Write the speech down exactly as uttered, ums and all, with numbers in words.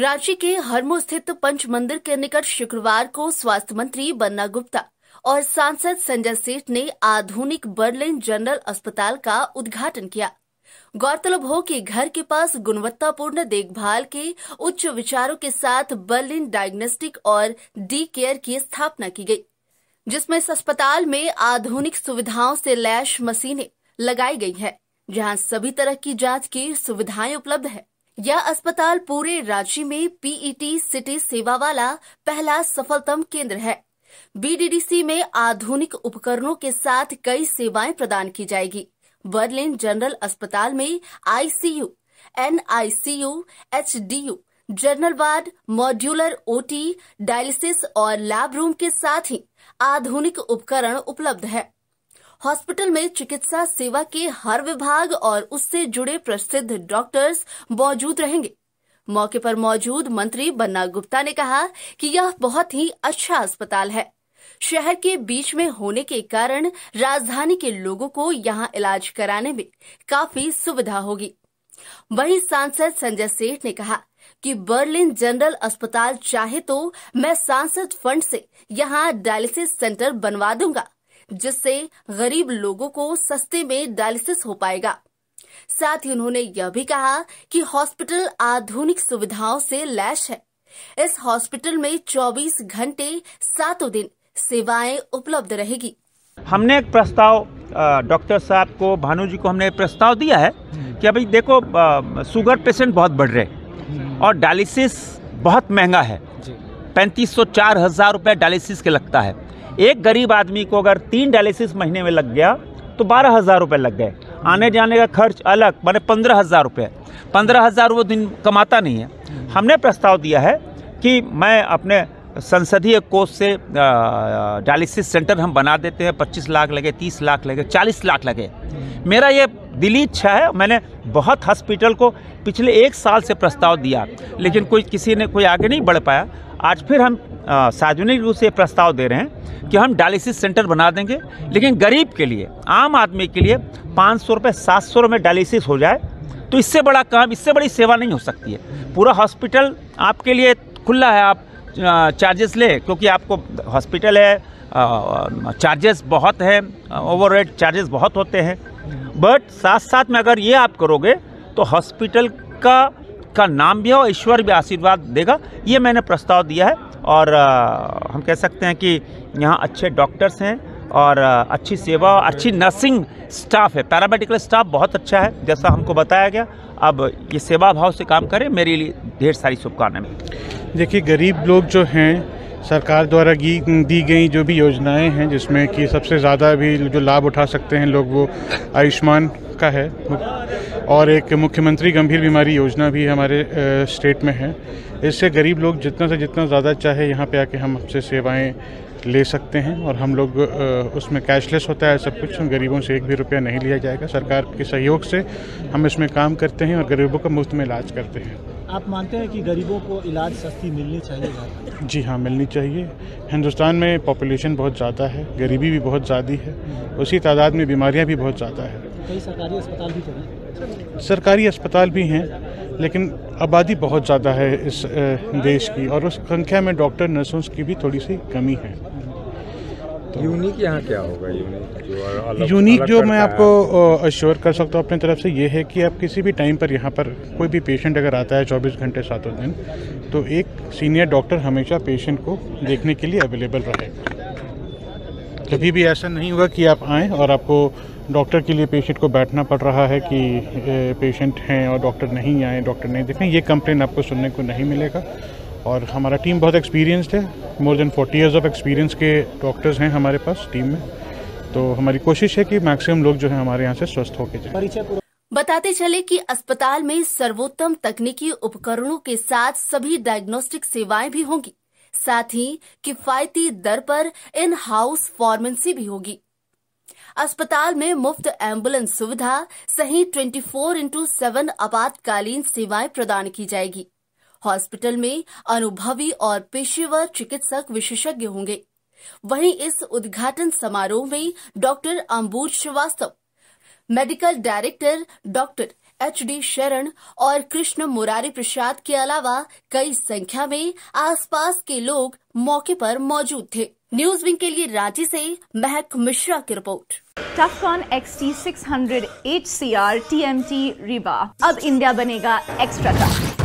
रांची के हरमू स्थित पंच मंदिर के निकट शुक्रवार को स्वास्थ्य मंत्री बन्ना गुप्ता और सांसद संजय सेठ ने आधुनिक बर्लिन जनरल अस्पताल का उद्घाटन किया। गौरतलब हो कि घर के पास गुणवत्तापूर्ण देखभाल के उच्च विचारों के साथ बर्लिन डायग्नोस्टिक और डी केयर की स्थापना की गई, जिसमें इस अस्पताल में आधुनिक सुविधाओं से लैस मशीनें लगाई गई हैं, जहां सभी तरह की जांच की सुविधाएं उपलब्ध है। यह अस्पताल पूरे रांची में पीईटी सिटी सेवा वाला पहला सफलतम केंद्र है। बीडीडीसी में आधुनिक उपकरणों के साथ कई सेवाएं प्रदान की जाएगी। बर्लिन जनरल अस्पताल में ICU, NICU, HDU, general ward, modular OT, dialysis और लैब रूम के साथ ही आधुनिक उपकरण उपलब्ध है। हॉस्पिटल में चिकित्सा सेवा के हर विभाग और उससे जुड़े प्रसिद्ध डॉक्टर्स मौजूद रहेंगे। मौके पर मौजूद मंत्री बन्ना गुप्ता ने कहा कि यह बहुत ही अच्छा अस्पताल है। शहर के बीच में होने के कारण राजधानी के लोगों को यहां इलाज कराने में काफी सुविधा होगी। वहीं सांसद संजय सेठ ने कहा कि बर्लिन जनरल अस्पताल चाहे तो मैं सांसद फंड से यहां डायलिसिस सेंटर बनवा दूंगा, जिससे गरीब लोगों को सस्ते में डायलिसिस हो पाएगा। साथ ही उन्होंने यह भी कहा कि हॉस्पिटल आधुनिक सुविधाओं से लैस है। इस हॉस्पिटल में चौबीस घंटे सातों दिन सेवाएं उपलब्ध रहेगी। हमने एक प्रस्ताव डॉक्टर साहब को, भानु जी को हमने प्रस्ताव दिया है कि अभी देखो शुगर पेशेंट बहुत बढ़ रहे और डायलिसिस बहुत महंगा है, पैंतीस सौ चार हजार रुपये डायलिसिस के लगता है। एक गरीब आदमी को अगर तीन डायलिसिस महीने में लग गया तो बारह हज़ार रुपये लग गए, आने जाने का खर्च अलग माने पंद्रह हज़ार रुपये, पंद्रह हज़ार वो दिन कमाता नहीं है। हमने प्रस्ताव दिया है कि मैं अपने संसदीय कोष से डायलिसिस सेंटर हम बना देते हैं, पच्चीस लाख लगे, तीस लाख लगे, चालीस लाख लगे। मेरा ये दिली इच्छा है, मैंने बहुत हॉस्पिटल को पिछले एक साल से प्रस्ताव दिया, लेकिन कोई किसी ने कोई आगे नहीं बढ़ पाया। आज फिर हम सार्वजनिक रूप से प्रस्ताव दे रहे हैं कि हम डायलिसिस सेंटर बना देंगे, लेकिन गरीब के लिए, आम आदमी के लिए पाँच सौ रुपये सात सौ रुपये में डायलिसिस हो जाए तो इससे बड़ा काम, इससे बड़ी सेवा नहीं हो सकती है। पूरा हॉस्पिटल आपके लिए खुला है, आप चार्जेस ले, क्योंकि आपको हॉस्पिटल है, चार्जेस बहुत हैं, ओवरहेड चार्जेस बहुत होते हैं, बट साथ साथ में अगर ये आप करोगे तो हॉस्पिटल का का नाम भी और ईश्वर भी आशीर्वाद देगा। ये मैंने प्रस्ताव दिया है और आ, हम कह सकते हैं कि यहाँ अच्छे डॉक्टर्स हैं और आ, अच्छी सेवा, अच्छी नर्सिंग स्टाफ है, पैरामेडिकल स्टाफ बहुत अच्छा है जैसा हमको बताया गया। अब ये सेवा भाव से काम करें, मेरे लिए ढेर सारी शुभकामनाएं। देखिए, गरीब लोग जो हैं, सरकार द्वारा दी गई जो भी योजनाएं हैं, जिसमें कि सबसे ज़्यादा भी जो लाभ उठा सकते हैं लोग वो आयुष्मान का है और एक मुख्यमंत्री गंभीर बीमारी योजना भी हमारे स्टेट में है। इससे गरीब लोग जितना से जितना ज़्यादा चाहे यहाँ पे आके हमसे सेवाएं ले सकते हैं और हम लोग उसमें कैशलेस होता है सब कुछ, गरीबों से एक भी रुपया नहीं लिया जाएगा। सरकार के सहयोग से हम इसमें काम करते हैं और गरीबों का मुफ्त में इलाज करते हैं। आप मानते हैं कि गरीबों को इलाज सस्ती मिलनी चाहिए? जी हाँ, मिलनी चाहिए। हिंदुस्तान में पॉपुलेशन बहुत ज़्यादा है, गरीबी भी बहुत ज़्यादा है, उसी तादाद में बीमारियाँ भी बहुत ज़्यादा है। कई सरकारी अस्पताल भी चले, सरकारी अस्पताल भी हैं, लेकिन आबादी बहुत ज़्यादा है इस देश की और उस संख्या में डॉक्टर नर्सों की भी थोड़ी सी कमी है। तो यूनिक यहाँ क्या होगा? यूनिक जो, यूनिक जो मैं आपको अश्योर कर सकता हूँ अपनी तरफ से ये है कि आप किसी भी टाइम पर यहाँ पर कोई भी पेशेंट अगर आता है चौबीस घंटे सातों दिन, तो एक सीनियर डॉक्टर हमेशा पेशेंट को देखने के लिए अवेलेबल रहेगा। कभी भी ऐसा नहीं होगा कि आप आएँ और आपको डॉक्टर के लिए पेशेंट को बैठना पड़ रहा है कि पेशेंट हैं और डॉक्टर नहीं आए, डॉक्टर नहीं देखें, ये कंप्लेन आपको सुनने को नहीं मिलेगा। और हमारा टीम बहुत एक्सपीरियंस्ड है, more than forty years of experience के डॉक्टर्स हैं हमारे पास टीम में, तो हमारी कोशिश है कि मैक्सिमम लोग जो है हमारे यहाँ से स्वस्थ होके जाएं। बताते चले कि अस्पताल में सर्वोत्तम तकनीकी उपकरणों के साथ सभी डायग्नोस्टिक सेवाएं भी होंगी, साथ ही किफायती दर पर इन हाउस फार्मेसी भी होगी। अस्पताल में मुफ्त एम्बुलेंस सुविधा सहित चौबीस इंटू सेवन आपातकालीन सेवाएं प्रदान की जाएगी। हॉस्पिटल में अनुभवी और पेशेवर चिकित्सक विशेषज्ञ होंगे। वहीं इस उद्घाटन समारोह में doctor Ambuj Shrivastava, medical director doctor HD Sharan और कृष्ण मुरारी प्रसाद के अलावा कई संख्या में आसपास के लोग मौके पर मौजूद थे। न्यूज विंग के लिए रांची से महक मिश्रा की report. Tuffcon XT six hundred H C R T M T Rewa अब इंडिया बनेगा एक्स्ट्रा टफ।